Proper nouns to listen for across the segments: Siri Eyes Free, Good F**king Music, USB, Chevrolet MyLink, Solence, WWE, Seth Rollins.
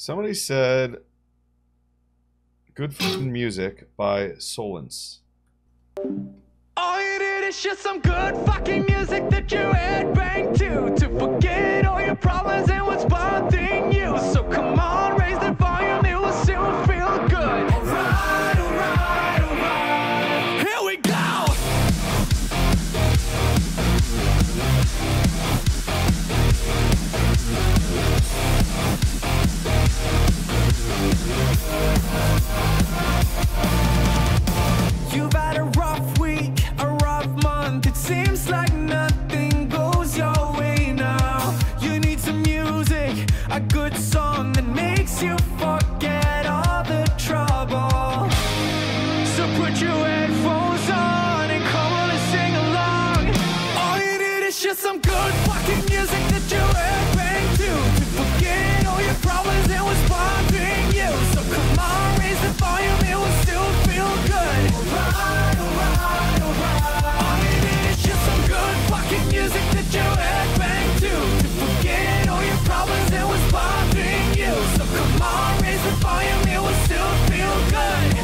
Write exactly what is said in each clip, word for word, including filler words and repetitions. Somebody said Good Fucking Music by Solence. All you need is just some good fucking music that you headbang to, to forget all your problems and what's bothering you. So come on, raise the volume, it will soon feel good. Alright, alright, alright. Here we go. You've had a rough week, a rough month. It seems like nothing goes your way now. You need some music, a good song that makes you forget all the trouble. So put your headphones on and come on and sing along. All you need is just some good fucking music that you headbang to, to forget all your problems and what's bothering you. So come on, raise the volume, it will still feel good. Alright, alright, alright. All you need is just some good fucking music that you headbang to, to forget all your problems and what's bothering you. So come on, raise the volume, it will still feel good. Alright,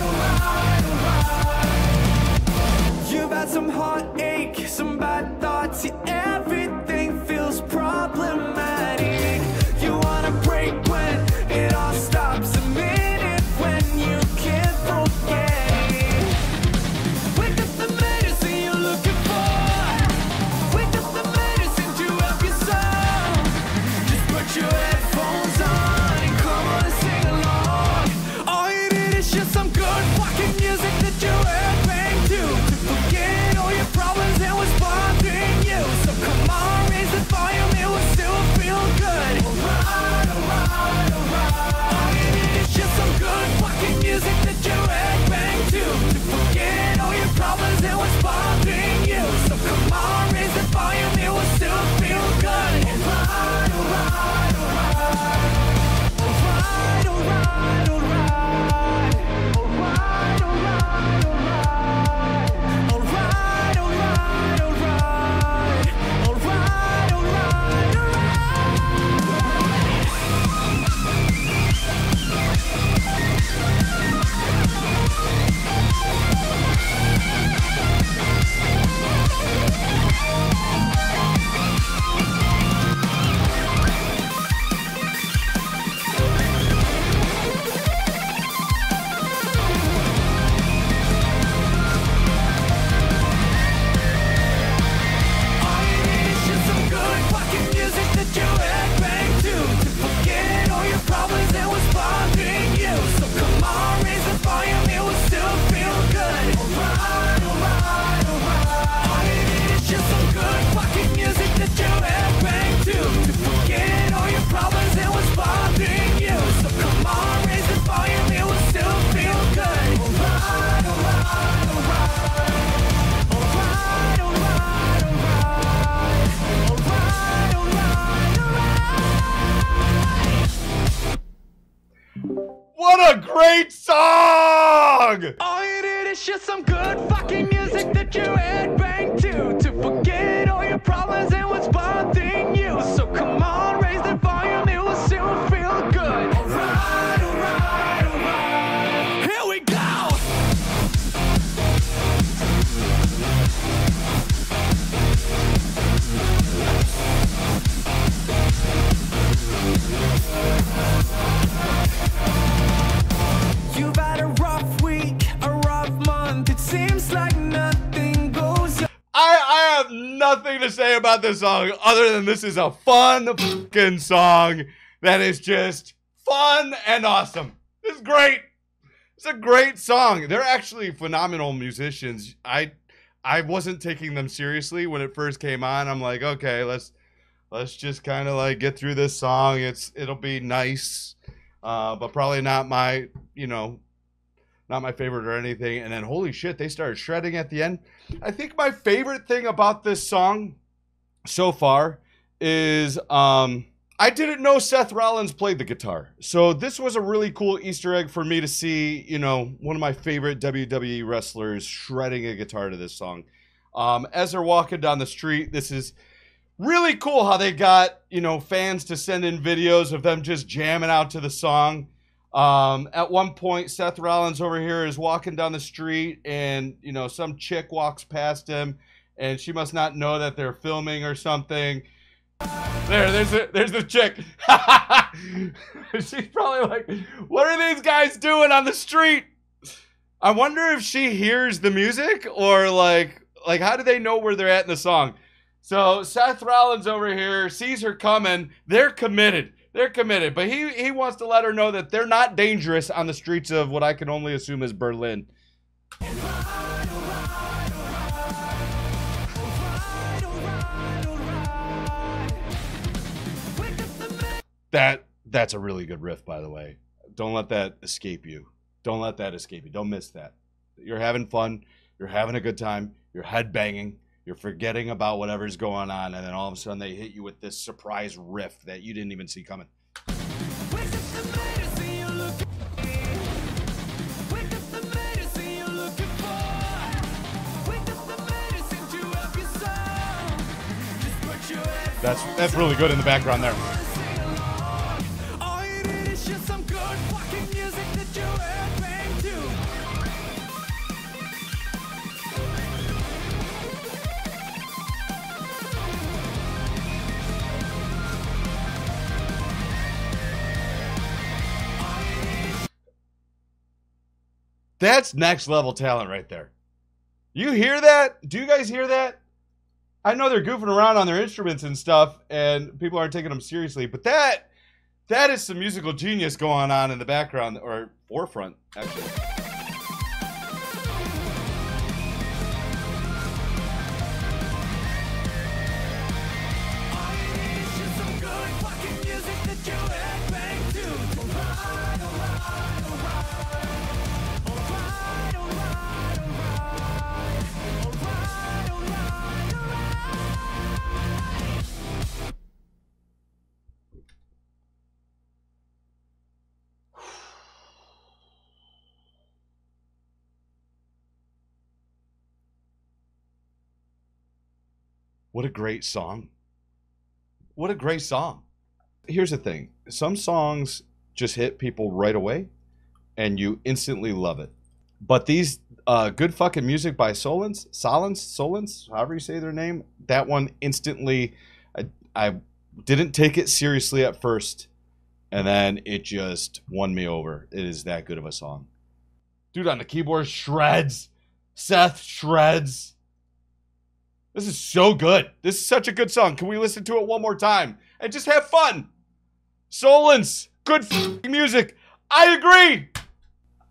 alright, alright. You've had some heartache, some bad thoughts, everything feels problematic. You wanna break when it all stops, a minute when you can't forget it. Wake up the medicine you're looking for, wake up the medicine to help you sound. Just put your headphones on and come on and sing along. All you need is just some good fucking music that you headbang to, to forget all your problems and what's bothering you. So come on, raise the volume, it will still feel good. Alright, alright, alright. All you need is just some good fucking music that you headbang to, to forget all your problems and what's bothering you. So come on, raise the volume, it will still feel good. Alright, alright, alright. Alright, alright, alright. Alright, alright, alright. Alright, alright, alright. Alright, alright, alright. All you need is just some good fucking music that you headbang to, to forget all your problems and what's bothering you. So come on, raise the volume, it will still feel good. Alright, alright, alright. All you need is just some good fucking music that you headbang to, to forget all your problems and what's bothering you. So come on, raise the volume, it will still feel good. Alright, alright, alright. Alright, alright, alright. Alright, alright, alright. What a great song! All you need is just some good fucking music that you headbang to, to forget all your problems and what's bothering you. So come on, raise the volume, it will soon feel good. Alright, alright, alright. Here we go. You've had a rough week, a rough month. It seems like nothing goes. I I have nothing to say about this song other than this is a fun fucking song that is just fun and awesome. It's great. It's a great song. They're actually phenomenal musicians. I I wasn't taking them seriously when it first came on. I'm like, okay, let's let's just kind of like get through this song. It's it'll be nice, uh, but probably not my you know, not my favorite or anything. And then holy shit, they started shredding at the end. I think my favorite thing about this song so far is um, I didn't know Seth Rollins played the guitar. So this was a really cool Easter egg for me to see, you know, one of my favorite W W E wrestlers shredding a guitar to this song. Um, as they're walking down the street, this is really cool how they got, you know, fans to send in videos of them just jamming out to the song. Um, at one point, Seth Rollins over here is walking down the street and, you know, some chick walks past him and she must not know that they're filming or something. There, there's the, there's the chick. She's probably like, what are these guys doing on the street? I wonder if she hears the music or like, like how do they know where they're at in the song? So Seth Rollins over here sees her coming. They're committed. They're committed. But he, he wants to let her know that they're not dangerous on the streets of what I can only assume is Berlin. That that's a really good riff, by the way. Don't let that escape you. Don't let that escape you. Don't miss that. You're having fun. You're having a good time. You're headbanging. You're forgetting about whatever's going on, and then all of a sudden they hit you with this surprise riff that you didn't even see coming. That's that's really good in the background there. That's next level talent right there. You hear that? Do you guys hear that? I know they're goofing around on their instruments and stuff, and people aren't taking them seriously, but that, that is some musical genius going on in the background, or forefront, actually. What a great song. What a great song. Here's the thing. Some songs just hit people right away and you instantly love it. But these uh, Good Fucking Music by Solence, Solence, Solence, however you say their name, that one instantly, I, I didn't take it seriously at first and then it just won me over. It is that good of a song. Dude on the keyboard shreds. Seth shreds. This is so good. This is such a good song. Can we listen to it one more time and just have fun? Solence, good fucking music. I agree.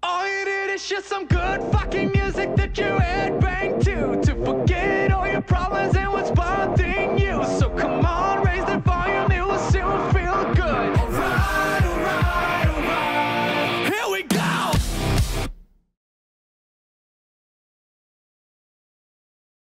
All you need is just some good fucking music that you have.